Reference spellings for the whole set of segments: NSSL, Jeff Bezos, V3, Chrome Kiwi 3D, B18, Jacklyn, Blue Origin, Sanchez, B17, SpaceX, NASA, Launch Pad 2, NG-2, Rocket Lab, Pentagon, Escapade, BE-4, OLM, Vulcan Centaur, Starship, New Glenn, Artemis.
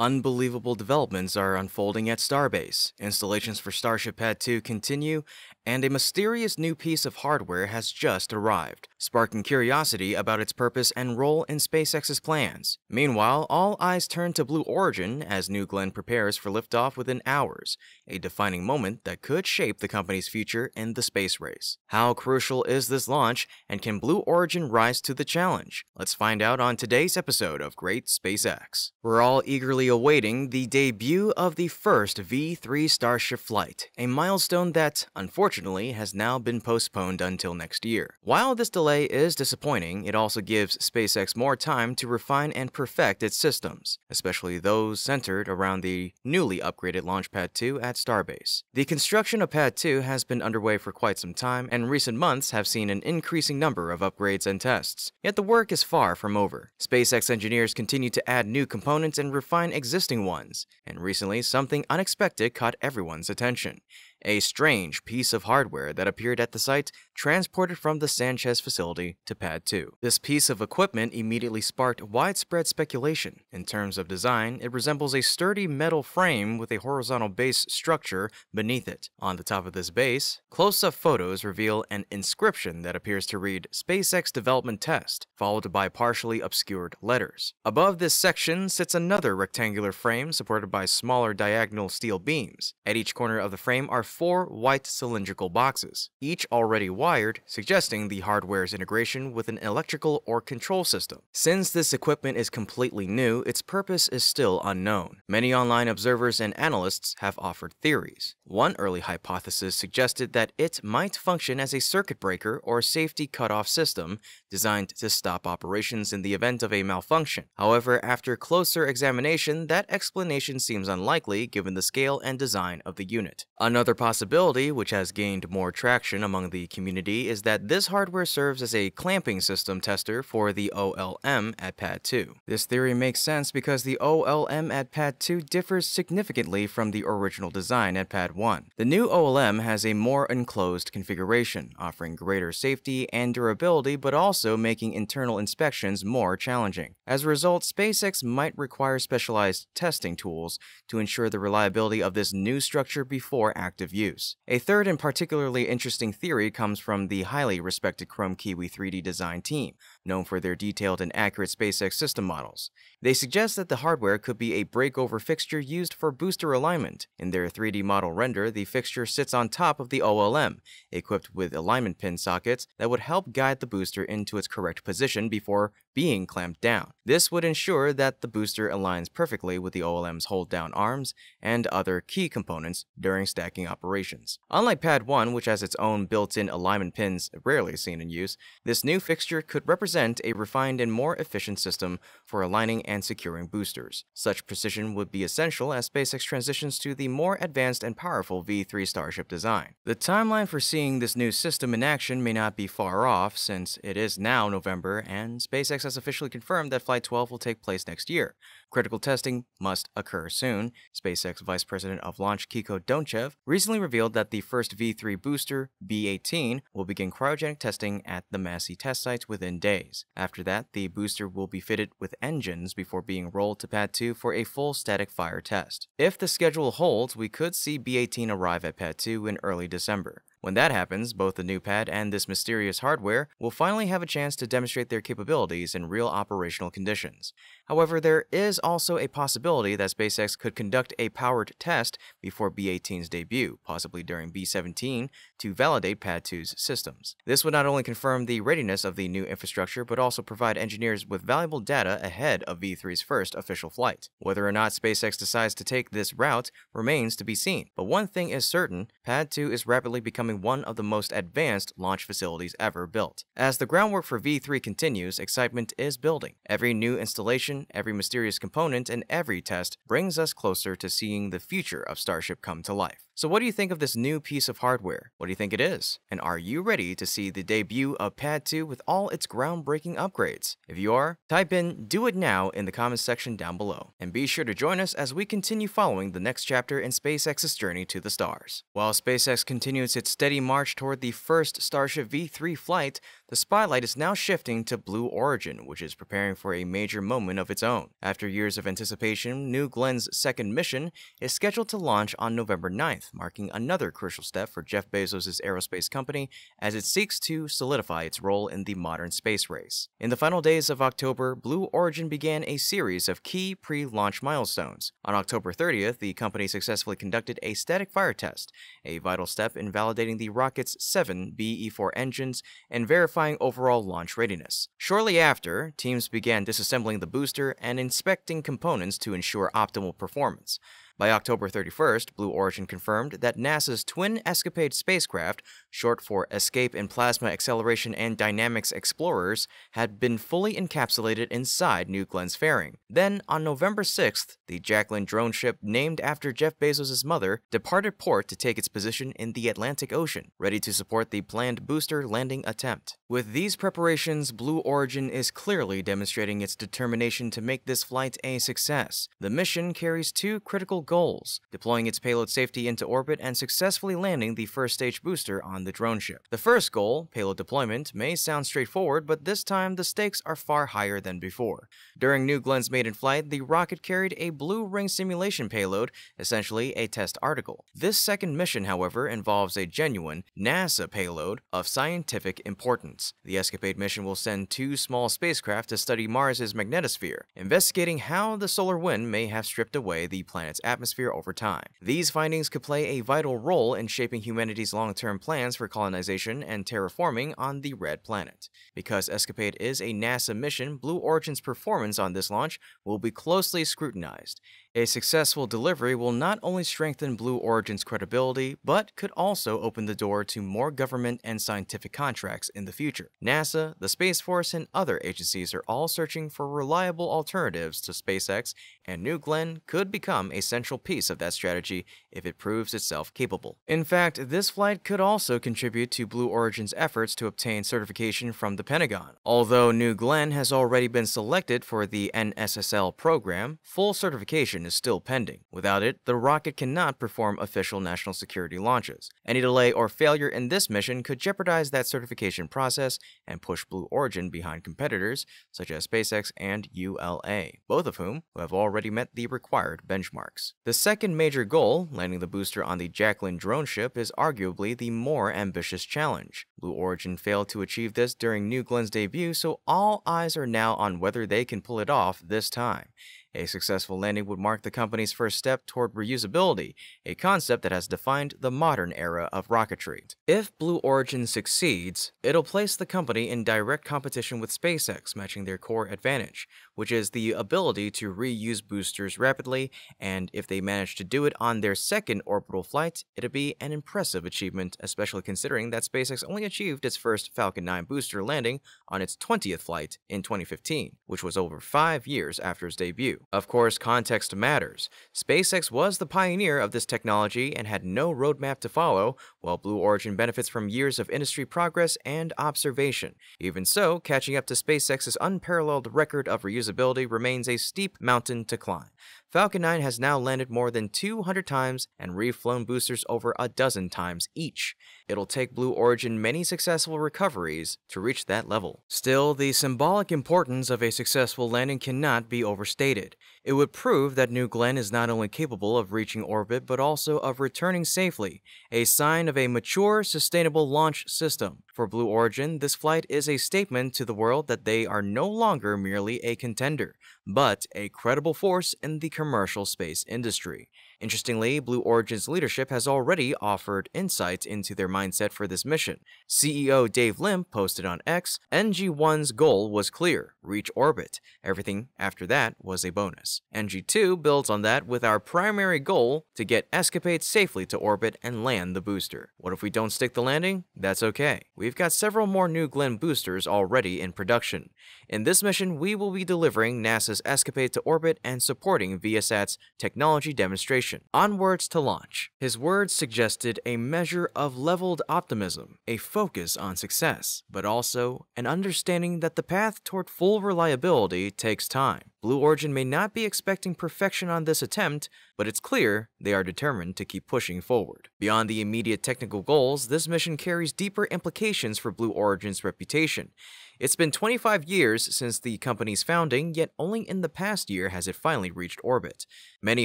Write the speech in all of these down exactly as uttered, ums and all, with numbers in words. Unbelievable developments are unfolding at Starbase. Installations for Starship Pad two continue, and a mysterious new piece of hardware has just arrived, sparking curiosity about its purpose and role in SpaceX's plans. Meanwhile, all eyes turn to Blue Origin as New Glenn prepares for liftoff within hours, a defining moment that could shape the company's future in the space race. How crucial is this launch, and can Blue Origin rise to the challenge? Let's find out on today's episode of Great SpaceX. We're all eagerly awaiting the debut of the first V three Starship flight, a milestone that, unfortunately, has now been postponed until next year. While this delay is disappointing, it also gives SpaceX more time to refine and perfect its systems, especially those centered around the newly upgraded Launch Pad two at Starbase. The construction of Pad two has been underway for quite some time, and recent months have seen an increasing number of upgrades and tests. Yet the work is far from over. SpaceX engineers continue to add new components and refine existing ones, and recently something unexpected caught everyone's attention. A strange piece of hardware that appeared at the site transported from the Sanchez facility to Pad two. This piece of equipment immediately sparked widespread speculation. In terms of design, it resembles a sturdy metal frame with a horizontal base structure beneath it. On the top of this base, close-up photos reveal an inscription that appears to read SpaceX Development Test, followed by partially obscured letters. Above this section sits another rectangular frame supported by smaller diagonal steel beams. At each corner of the frame are four white cylindrical boxes, each already wired, suggesting the hardware's integration with an electrical or control system. Since this equipment is completely new, its purpose is still unknown. Many online observers and analysts have offered theories. One early hypothesis suggested that it might function as a circuit breaker or safety cutoff system designed to stop operations in the event of a malfunction. However, after closer examination, that explanation seems unlikely given the scale and design of the unit. Another possibility, which has gained more traction among the community, is that this hardware serves as a clamping system tester for the O L M at Pad two. This theory makes sense because the O L M at Pad two differs significantly from the original design at Pad one. The new O L M has a more enclosed configuration, offering greater safety and durability but also making internal inspections more challenging. As a result, SpaceX might require specialized testing tools to ensure the reliability of this new structure before active use. A third and particularly interesting theory comes from the highly respected Chrome Kiwi three D design team, known for their detailed and accurate SpaceX system models. They suggest that the hardware could be a breakover fixture used for booster alignment. In their three D model render, the fixture sits on top of the O L M, equipped with alignment pin sockets that would help guide the booster into its correct position before being clamped down. This would ensure that the booster aligns perfectly with the O L M's hold-down arms and other key components during stacking operations. Unlike Pad one, which has its own built-in alignment pins rarely seen in use, this new fixture could represent a refined and more efficient system for aligning and securing boosters. Such precision would be essential as SpaceX transitions to the more advanced and powerful V three Starship design. The timeline for seeing this new system in action may not be far off, since it is now November and SpaceX has officially confirmed that Flight twelve will take place next year. Critical testing must occur soon. SpaceX Vice President of Launch Kiko Donchev recently revealed that the first V three booster, B eighteen, will begin cryogenic testing at the Massey test sites within days. After that, the booster will be fitted with engines before being rolled to Pad two for a full static fire test. If the schedule holds, we could see B eighteen arrive at Pad two in early December. When that happens, both the new pad and this mysterious hardware will finally have a chance to demonstrate their capabilities in real operational conditions. However, there is also a possibility that SpaceX could conduct a powered test before B eighteen's debut, possibly during B seventeen, to validate Pad two's systems. This would not only confirm the readiness of the new infrastructure, but also provide engineers with valuable data ahead of V three's first official flight. Whether or not SpaceX decides to take this route remains to be seen, but one thing is certain, Pad two is rapidly becoming one of the most advanced launch facilities ever built. As the groundwork for V three continues, excitement is building. Every new installation, every mysterious component, and every test brings us closer to seeing the future of Starship come to life. So what do you think of this new piece of hardware? What do you think it is? And are you ready to see the debut of Pad two with all its groundbreaking upgrades? If you are, type in "do it now" in the comments section down below. And be sure to join us as we continue following the next chapter in SpaceX's journey to the stars. While SpaceX continues its steady march toward the first Starship V three flight, the spotlight is now shifting to Blue Origin, which is preparing for a major moment of its own. After years of anticipation, New Glenn's second mission is scheduled to launch on November ninth, marking another crucial step for Jeff Bezos' aerospace company as it seeks to solidify its role in the modern space race. In the final days of October, Blue Origin began a series of key pre-launch milestones. On October thirtieth, the company successfully conducted a static fire test, a vital step in validating the rocket's seven B E four engines and verifying overall launch readiness. Shortly after, teams began disassembling the booster and inspecting components to ensure optimal performance. By October thirty-first, Blue Origin confirmed that NASA's twin Escapade spacecraft, short for Escape and Plasma Acceleration and Dynamics Explorers, had been fully encapsulated inside New Glenn's fairing. Then, on November sixth, the Jacklyn drone ship, named after Jeff Bezos' mother, departed port to take its position in the Atlantic Ocean, ready to support the planned booster landing attempt. With these preparations, Blue Origin is clearly demonstrating its determination to make this flight a success. The mission carries two critical goals: deploying its payload safely into orbit and successfully landing the first stage booster on the drone ship. The first goal, payload deployment, may sound straightforward, but this time the stakes are far higher than before. During New Glenn's maiden flight, the rocket carried a blue ring simulation payload, essentially a test article. This second mission, however, involves a genuine NASA payload of scientific importance. The Escapade mission will send two small spacecraft to study Mars's magnetosphere, investigating how the solar wind may have stripped away the planet's atmosphere over time. These findings could play a vital role in shaping humanity's long-term plans for colonization and terraforming on the Red Planet. Because Escapade is a NASA mission, Blue Origin's performance on this launch will be closely scrutinized. A successful delivery will not only strengthen Blue Origin's credibility, but could also open the door to more government and scientific contracts in the future. Future. NASA, the Space Force, and other agencies are all searching for reliable alternatives to SpaceX, and New Glenn could become a central piece of that strategy if it proves itself capable. In fact, this flight could also contribute to Blue Origin's efforts to obtain certification from the Pentagon. Although New Glenn has already been selected for the N S S L program, full certification is still pending. Without it, the rocket cannot perform official national security launches. Any delay or failure in this mission could jeopardize that certification process and push Blue Origin behind competitors such as SpaceX and U L A, both of whom have already met the required benchmarks. The second major goal, landing the booster on the Jacklyn drone ship, is arguably the more ambitious challenge. Blue Origin failed to achieve this during New Glenn's debut, so all eyes are now on whether they can pull it off this time. A successful landing would mark the company's first step toward reusability, a concept that has defined the modern era of rocketry. If Blue Origin succeeds, it'll place the company in direct competition with SpaceX, matching their core advantage, which is the ability to reuse boosters rapidly, and if they manage to do it on their second orbital flight, it'll be an impressive achievement, especially considering that SpaceX only achieved its first Falcon nine booster landing on its twentieth flight in twenty fifteen, which was over five years after its debut. Of course, context matters. SpaceX was the pioneer of this technology and had no roadmap to follow, while Blue Origin benefits from years of industry progress and observation. Even so, catching up to SpaceX's unparalleled record of reusability remains a steep mountain to climb. Falcon nine has now landed more than two hundred times and reflown boosters over a dozen times each. It'll take Blue Origin many successful recoveries to reach that level. Still, the symbolic importance of a successful landing cannot be overstated. It would prove that New Glenn is not only capable of reaching orbit but also of returning safely, a sign of a mature, sustainable launch system. For Blue Origin, this flight is a statement to the world that they are no longer merely a contender, but a credible force in the commercial space industry. Interestingly, Blue Origin's leadership has already offered insights into their mindset for this mission. C E O Dave Limp posted on X, N G one's goal was clear, reach orbit. Everything after that was a bonus. N G two builds on that with our primary goal to get Escapade safely to orbit and land the booster. What if we don't stick the landing? That's okay. We've got several more New Glenn boosters already in production. In this mission, we will be delivering NASA's Escapade to orbit and supporting Viasat's technology demonstration. Onwards to launch. His words suggested a measure of leveled optimism, a focus on success, but also an understanding that the path toward full reliability takes time. Blue Origin may not be expecting perfection on this attempt, but it's clear they are determined to keep pushing forward. Beyond the immediate technical goals, this mission carries deeper implications for Blue Origin's reputation. It's been twenty-five years since the company's founding, yet only in the past year has it finally reached orbit. Many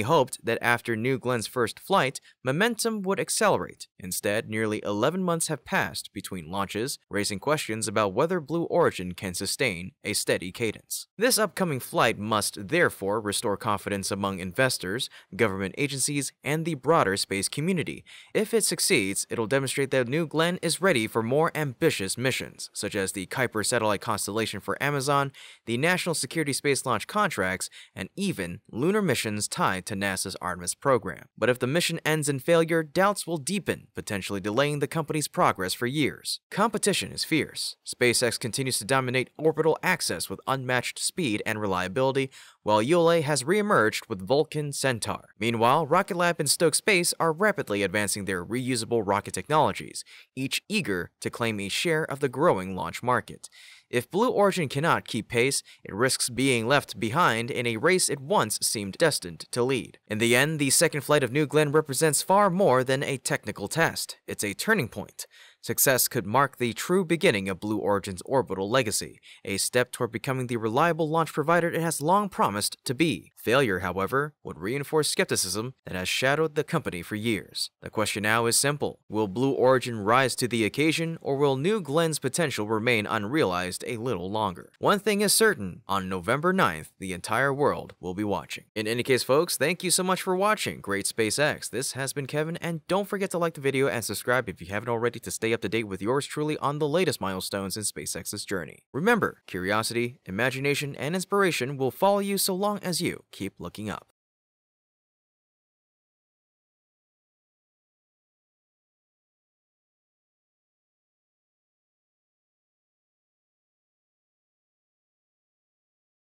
hoped that after New Glenn's first flight, momentum would accelerate. Instead, nearly eleven months have passed between launches, raising questions about whether Blue Origin can sustain a steady cadence. This upcoming flight must therefore restore confidence among investors, government agencies, and the broader space community. If it succeeds, it'll demonstrate that New Glenn is ready for more ambitious missions, such as the Kuiper satellite constellation for Amazon, the National Security Space Launch contracts, and even lunar missions tied to NASA's Artemis program. But if the mission ends in failure, doubts will deepen, potentially delaying the company's progress for years. Competition is fierce. SpaceX continues to dominate orbital access with unmatched speed and reliability, while U L A has re-emerged with Vulcan Centaur. Meanwhile, Rocket Lab and Stoke Space are rapidly advancing their reusable rocket technologies, each eager to claim a share of the growing launch market. If Blue Origin cannot keep pace, it risks being left behind in a race it once seemed destined to lead. In the end, the second flight of New Glenn represents far more than a technical test. It's a turning point. Success could mark the true beginning of Blue Origin's orbital legacy, a step toward becoming the reliable launch provider it has long promised to be. Failure, however, would reinforce skepticism that has shadowed the company for years. The question now is simple. Will Blue Origin rise to the occasion, or will New Glenn's potential remain unrealized a little longer? One thing is certain, on November ninth, the entire world will be watching. In any case, folks, thank you so much for watching Great SpaceX. This has been Kevin, and don't forget to like the video and subscribe if you haven't already to stay up to date with yours truly on the latest milestones in SpaceX's journey. Remember, curiosity, imagination, and inspiration will follow you so long as you keep looking up.